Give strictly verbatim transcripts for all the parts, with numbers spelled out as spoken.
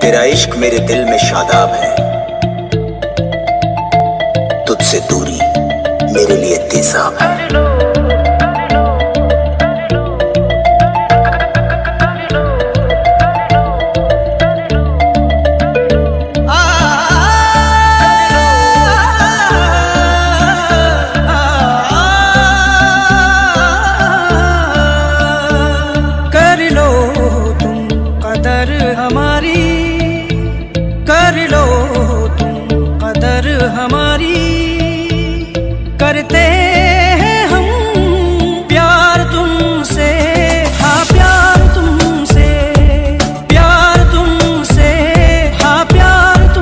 तेरा इश्क मेरे दिल में शादाब है, तुझसे दूरी मेरे लिए तेजाब है। हमारी कर लो तुम कदर हमारी, करते हैं हम प्यार तुमसे, हाँ प्यार तुमसे, प्यार तुमसे, हाँ प्यार तुमसे।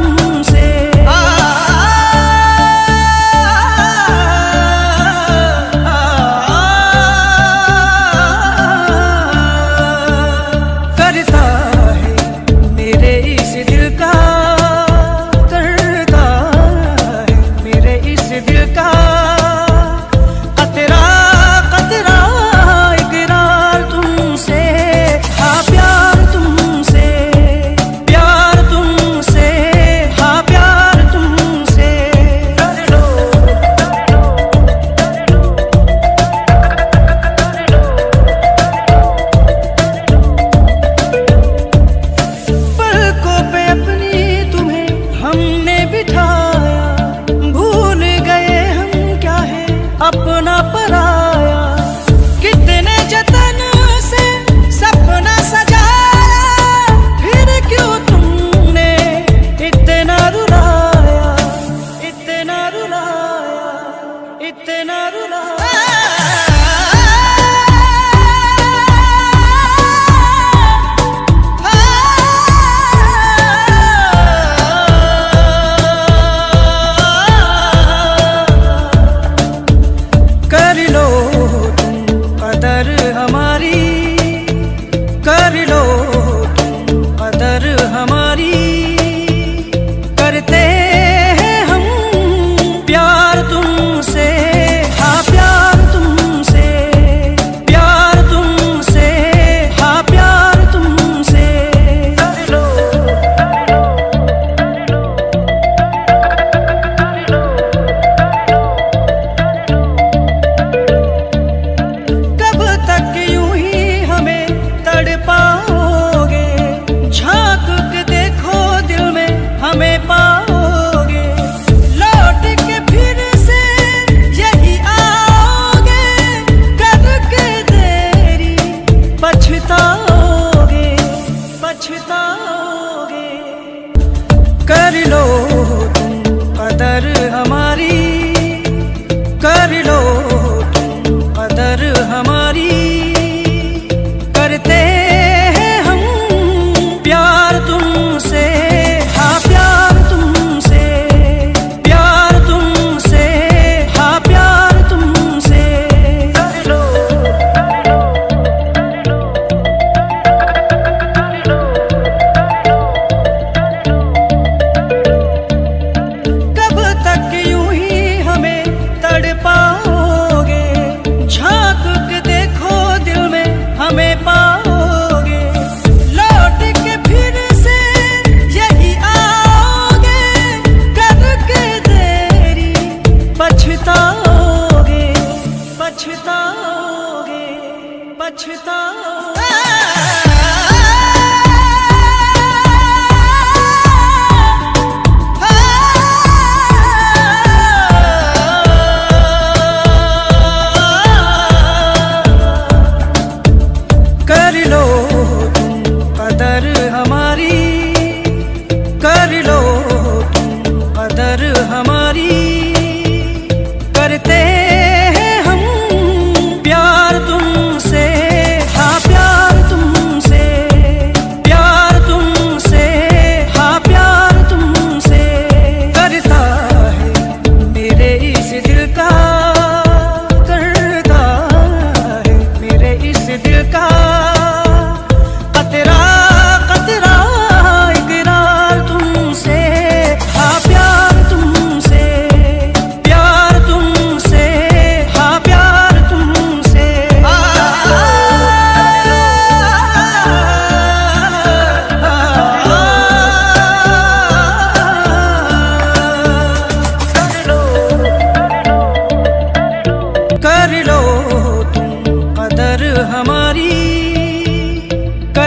करता करता है मेरे इस दिल का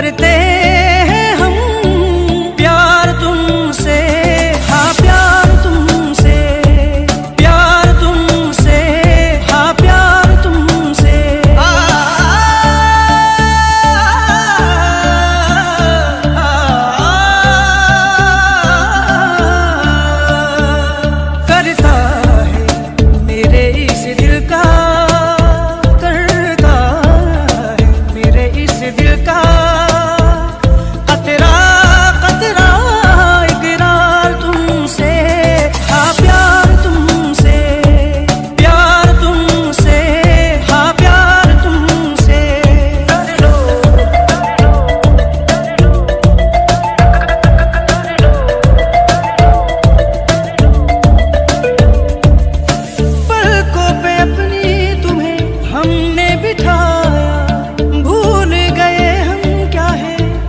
करते हैं हम प्यार तुमसे, हाँ प्यार तुमसे, प्यार तुमसे, हाँ प्यार तुमसे। करता है मेरे इस दिल का, करता है मेरे इस दिल का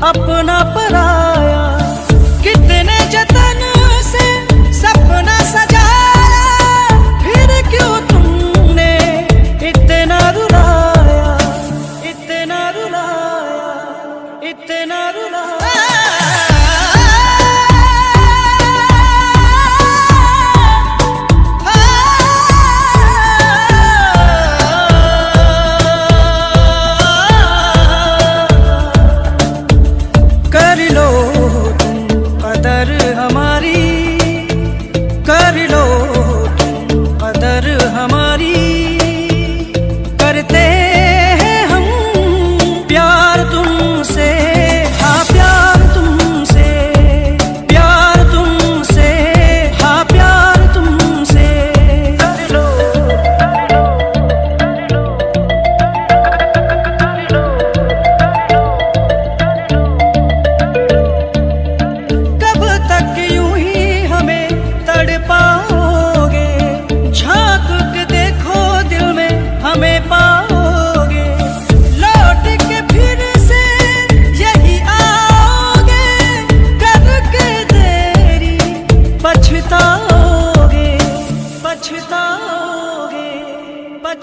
अपना पराया, कितने जतन से सपना सजाया, फिर क्यों तुमने इतना रुलाया, इतना रुलाया, इतना रुलाया।